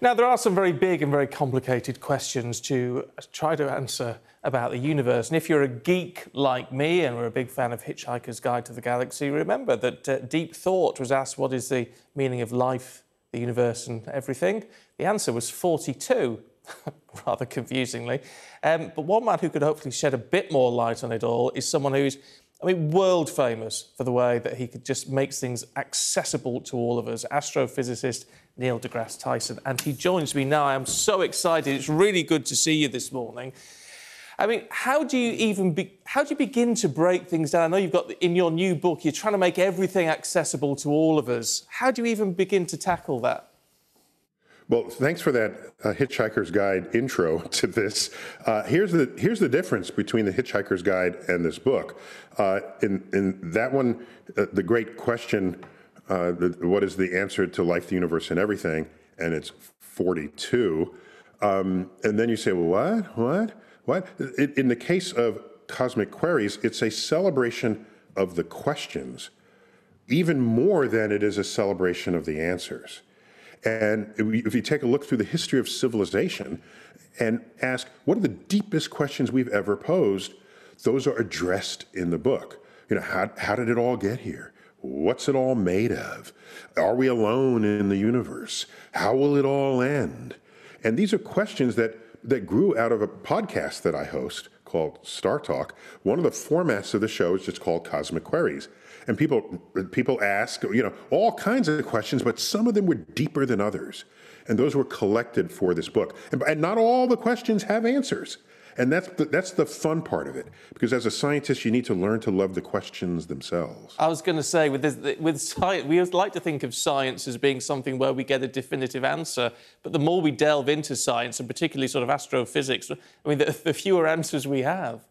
Now, there are some very big and very complicated questions to try to answer about the universe. And if you're a geek like me and we're a big fan of Hitchhiker's Guide to the Galaxy, remember that Deep Thought was asked, what is the meaning of life, the universe and everything? The answer was 42, rather confusingly. But one man who could hopefully shed a bit more light on it all is someone who's, I mean, world famous for the way that he could just make things accessible to all of us, astrophysicist Neil deGrasse Tyson. And he joins me now. I am so excited. It's really good to see you this morning. I mean, how do you begin to break things down? I know you've got, in your new book, you're trying to make everything accessible to all of us. How do you even begin to tackle that? Well, thanks for that Hitchhiker's Guide intro to this. Here's the difference between the Hitchhiker's Guide and this book. In that one, the great question, what is the answer to life, the universe, and everything? And it's 42. And then you say, well, what? In the case of Cosmic Queries, it's a celebration of the questions, even more than it is a celebration of the answers. And if you take a look through the history of civilization and ask, what are the deepest questions we've ever posed? Those are addressed in the book. You know, how did it all get here? What's it all made of? Are we alone in the universe? How will it all end? And these are questions that grew out of a podcast that I host called Star Talk. One of the formats of the show is just called Cosmic Queries. And people ask, you know, all kinds of questions, but some of them were deeper than others. And those were collected for this book. And not all the questions have answers. And that's the fun part of it, because as a scientist, you need to learn to love the questions themselves. I was going to say, with science, we like to think of science as being something where we get a definitive answer. But the more we delve into science, and particularly sort of astrophysics, I mean, the fewer answers we have.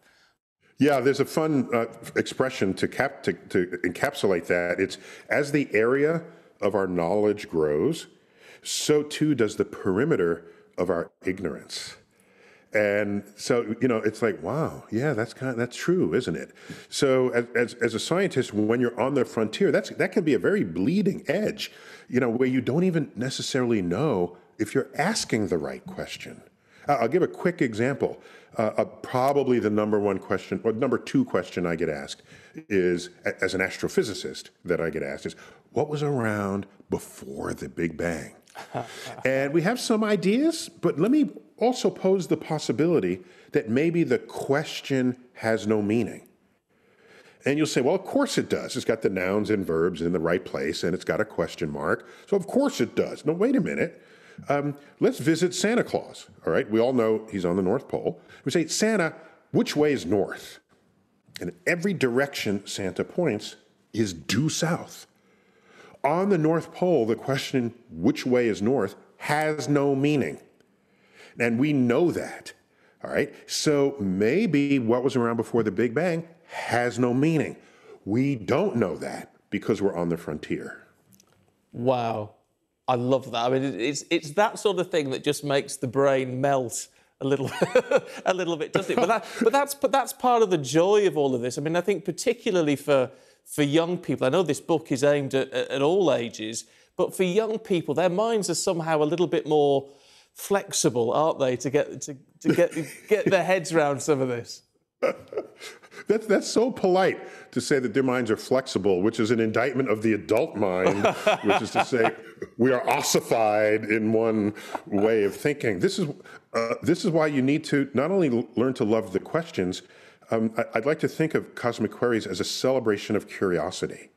Yeah, there's a fun expression to encapsulate that. It's, as the area of our knowledge grows, so too does the perimeter of our ignorance. And so, you know, it's like, wow, yeah, that's true, isn't it? So as a scientist, when you're on the frontier, that can be a very bleeding edge, you know, where you don't even necessarily know if you're asking the right question. I'll give a quick example. Probably the number one question, or number two question I get asked is, as an astrophysicist that I get asked, is what was around before the Big Bang? And we have some ideas, but let me also pose the possibility that maybe the question has no meaning. And you'll say, well, of course it does. It's got the nouns and verbs in the right place, and it's got a question mark. So of course it does. No, wait a minute. Let's visit Santa Claus, all right? We all know he's on the North Pole. We say, Santa, which way is north? And every direction Santa points is due south. On the North Pole, the question, which way is north, has no meaning. And we know that, all right? So maybe what was around before the Big Bang has no meaning. We don't know that because we're on the frontier. Wow. I love that. I mean, it's that sort of thing that just makes the brain melt a little, a little bit, doesn't it? But that's part of the joy of all of this. I mean, I think particularly for young people, I know this book is aimed at all ages, but for young people, their minds are somehow a little bit more flexible, aren't they, to get their heads around some of this. That's so polite to say that their minds are flexible, which is an indictment of the adult mind, which is to say we are ossified in one way of thinking. This is why you need to not only learn to love the questions. I'd like to think of Cosmic Queries as a celebration of curiosity.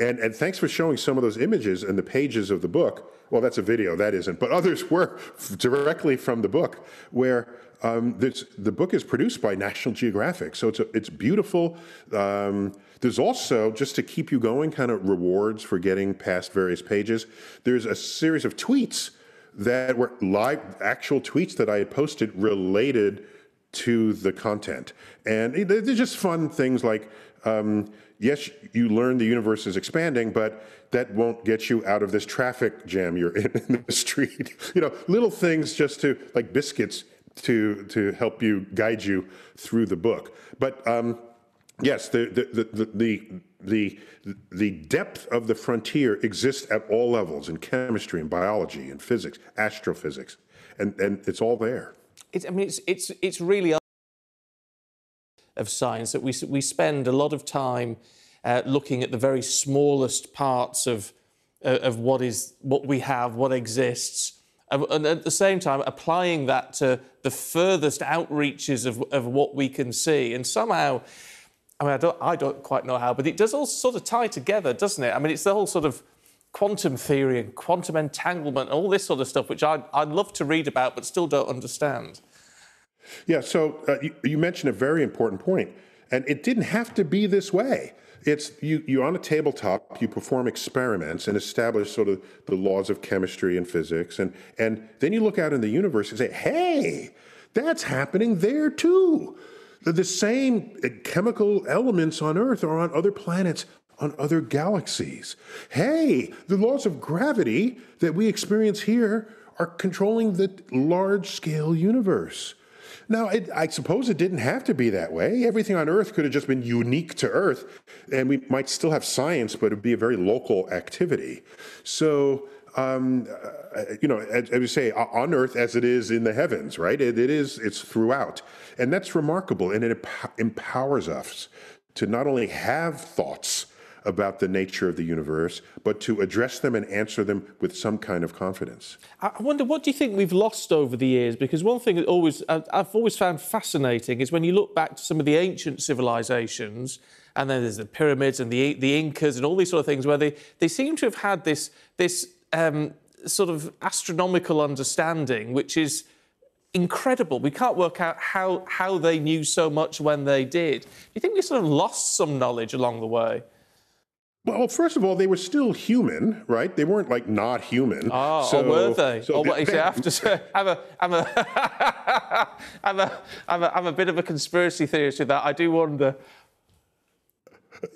And thanks for showing some of those images in the pages of the book. Well, that's a video, that isn't. But others were directly from the book, where the book is produced by National Geographic. So it's beautiful. There's also, just to keep you going, kind of rewards for getting past various pages. There's a series of tweets that were live, actual tweets that I had posted related to the content. And they're just fun things like, yes, you learn the universe is expanding, but that won't get you out of this traffic jam you're in the street. You know, little things just to, like biscuits, to help you, guide you through the book. But yes, the the depth of the frontier exists at all levels, in chemistry and biology and physics, astrophysics, and it's all there. It's, I mean, it's really of science that we spend a lot of time looking at the very smallest parts of what we have, what exists, and at the same time applying that to the furthest outreaches of what we can see, and somehow. I mean, I don't quite know how, but it does all sort of tie together, doesn't it? I mean, it's the whole sort of quantum theory and quantum entanglement, all this sort of stuff, which I'd love to read about but still don't understand. Yeah, so you mentioned a very important point, and it didn't have to be this way. It's you're on a tabletop, you perform experiments and establish sort of the laws of chemistry and physics, and then you look out in the universe and say, hey, that's happening there too. The same chemical elements on Earth are on other planets, on other galaxies. Hey, the laws of gravity that we experience here are controlling the large-scale universe. Now, I suppose it didn't have to be that way. Everything on Earth could have just been unique to Earth, and we might still have science, but it would be a very local activity. So, you know, as you say, on Earth as it is in the heavens, right? It's throughout. And that's remarkable, and it empowers us to not only have thoughts about the nature of the universe, but to address them and answer them with some kind of confidence. I wonder, what do you think we've lost over the years? Because one thing that I've always found fascinating is when you look back to some of the ancient civilizations, and then there's the pyramids and the Incas and all these sort of things, where they seem to have had this sort of astronomical understanding, which is incredible. We can't work out how they knew so much when they did. Do you think we sort of lost some knowledge along the way? Well, first of all, they were still human, right? They weren't, like, not human. Oh, so, or were they? So what is it after? So I'm a bit of a conspiracy theorist with that. I do wonder.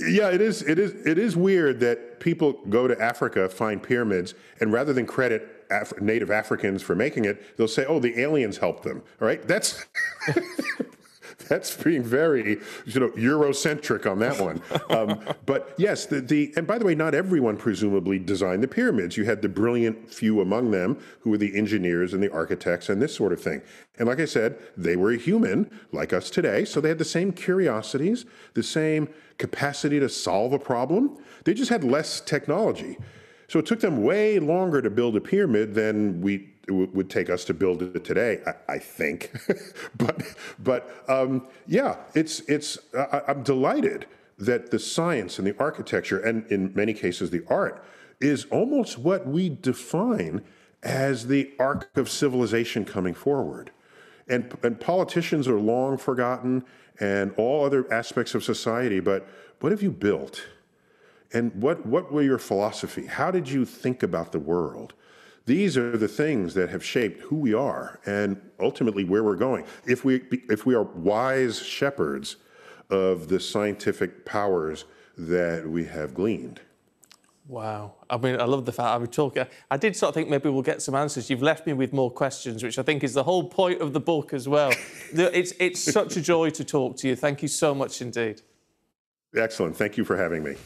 Yeah, it is weird that people go to Africa, find pyramids, and rather than credit native Africans for making it, they'll say, "Oh, the aliens helped them." All right, that's that's being very, you know, Eurocentric on that one. But yes, and by the way, not everyone presumably designed the pyramids. You had the brilliant few among them who were the engineers and the architects and this sort of thing. And like I said, they were human like us today, so they had the same curiosities, the same capacity to solve a problem. They just had less technology. So it took them way longer to build a pyramid than it would take us to build it today, I think. but yeah, I'm delighted that the science and the architecture, and in many cases the art, is almost what we define as the arc of civilization coming forward. And politicians are long forgotten, and all other aspects of society, but what have you built? And what were your philosophy? How did you think about the world? These are the things that have shaped who we are and ultimately where we're going. If we are wise shepherds of the scientific powers that we have gleaned. Wow. I mean, I love the fact I was talking. I did sort of think maybe we'll get some answers. You've left me with more questions, which I think is the whole point of the book as well. It's such a joy to talk to you. Thank you so much indeed. Excellent. Thank you for having me.